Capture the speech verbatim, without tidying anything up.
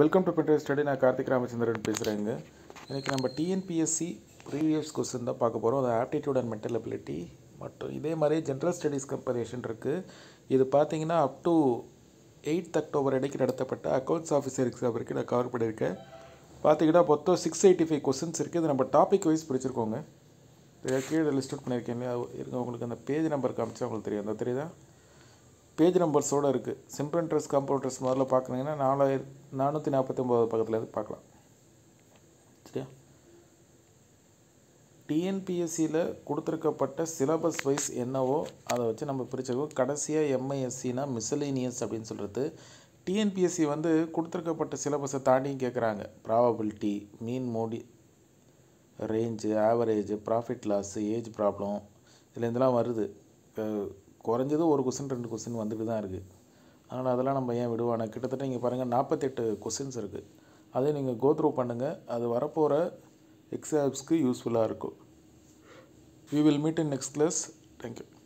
Welcome to PendriveStudy. I am Karthik Ramachandran. We will talk about T N P S C previous question, aptitude and mental ability. This is general studies comparison. This is up to eighth October. Accounts officer exam. We will cover six hundred eighty-five questions. We will cover topic wise. We will list the page number. Page numbers oda irukku simple interest compound interest model paakrenga na four thousand four hundred forty-nine பக்கத்துல இருந்து பார்க்கலாம் சரியா T N P S C ல கொடுத்திருக்கப்பட்ட syllabus wise என்னவோ அத வச்சு நம்ம பிரிச்சுக்குவோம் கடைசியா M I S C னா miscellaneous அப்படினு சொல்றது T N P S C வந்து கொடுத்திருக்கப்பட்ட syllabus தாண்டி கேக்குறாங்க probability mean mode range average profit loss age problem இதுல இதெல்லாம் வருது குறஞ்சது ஒரு क्वेश्चन ரெண்டு क्वेश्चन வந்துட்டு தான் இருக்கு. ஆனா அதெல்லாம் நம்ம ஏன் விடுவானா கிட்டத்தட்ட நீங்க பாருங்க forty-eight क्वेश्चंस இருக்கு. அதை நீங்க கோ த்ரூ பண்ணுங்க. அது வரப்போற எக்ஸாம்ஸ்க்கு யூஸ்புல்லா இருக்கும். We will meet in next class. Thank you.